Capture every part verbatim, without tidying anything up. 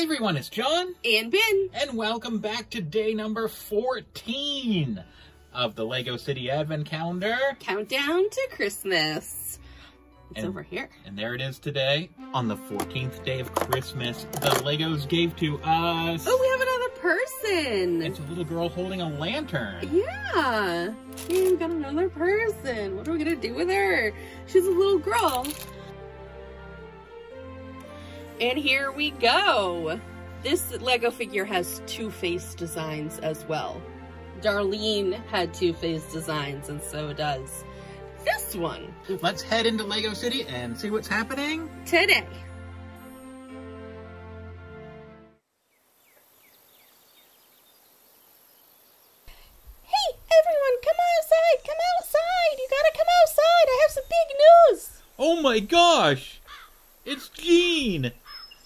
Hi everyone, it's John and Ben, and welcome back to day number fourteen of the Lego City Advent Calendar. Countdown to Christmas. It's and, over here. And there it is today. On the fourteenth day of Christmas, the Legos gave to us... Oh, we have another person! It's a little girl holding a lantern. Yeah! Yeah, we got another person. What are we gonna do with her? She's a little girl. And here we go. This Lego figure has two-face designs as well. Darlene had two-face designs, and so does this one. Let's head into Lego City and see what's happening today. Hey, everyone, come outside, come outside. You gotta come outside. I have some big news. Oh my gosh, it's Jean.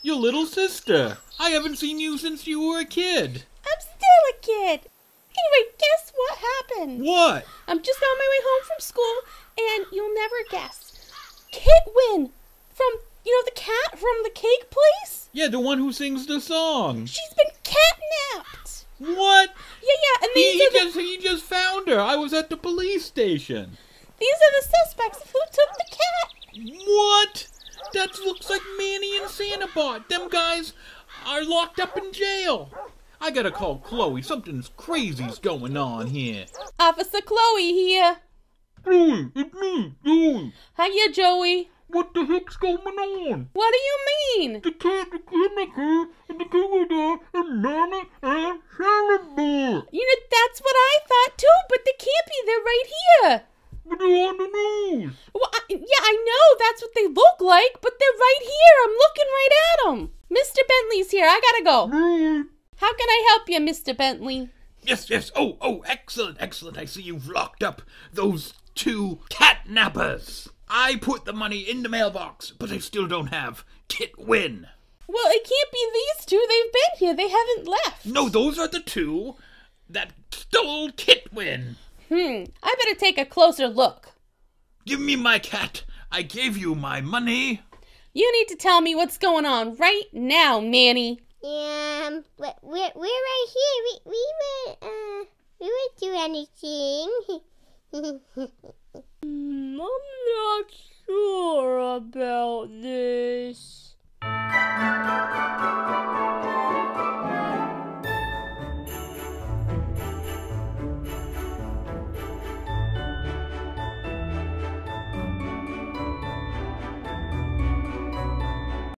Your little sister. I haven't seen you since you were a kid. I'm still a kid. Anyway, guess what happened? What? I'm just on my way home from school, and you'll never guess. Kit Wynn from, you know, the cat from the cake place? Yeah, the one who sings the song. She's been catnapped. What? Yeah, yeah, and these he, are he the... just, he just found her. I was at the police station. These are the suspects of who took the cat. What? That looks like Manny and Santabot. Them guys are locked up in jail. I gotta call Chloe. Something's crazy's going on here. Officer Chloe here. Chloe, it's me, Joey. Hiya, Joey. What the heck's going on? What do you mean? The cat, the kidnapper, and the kidnapper, and Manny and Santabot. You know, that's what I thought too, but they can't be. They're right here. But they're on the news. Well, I, yeah, I know that's what they look like, but they're right here. I'm looking right at them. Mister Bentley's here. I gotta go. Mm. How can I help you, Mister Bentley? Yes, yes. Oh, oh, excellent, excellent. I see you've locked up those two catnappers. I put the money in the mailbox, but I still don't have Kit Wynn. Well, it can't be these two. They've been here. They haven't left. No, those are the two that stole Kit Wynn. Hmm, I better take a closer look. Give me my cat. I gave you my money. You need to tell me what's going on right now, Nanny. Um, we're, we're right here. We, we were, uh, we wouldn't do anything. I'm not sure about this.